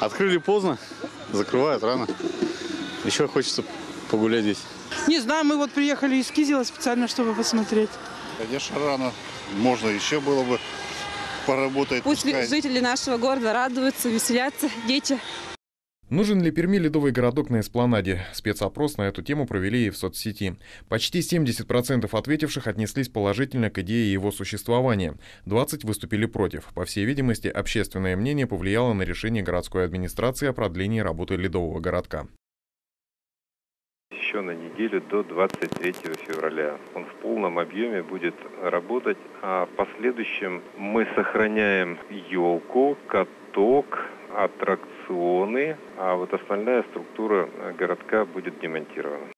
Открыли поздно, закрывают рано. Еще хочется погулять здесь. Не знаю, мы вот приехали из Кизила специально, чтобы посмотреть. Конечно, рано. Можно еще было бы поработать. Пусть жители нашего города радуются, веселятся, дети. Нужен ли Перми ледовый городок на Эспланаде? Спецопрос на эту тему провели и в соцсети. Почти 70% ответивших отнеслись положительно к идее его существования. 20% выступили против. По всей видимости, общественное мнение повлияло на решение городской администрации о продлении работы ледового городка. Еще на неделю до 23 февраля. Он в полном объеме будет работать, а в последующем мы сохраняем елку, каток, аттракционы, а вот остальная структура городка будет демонтирована.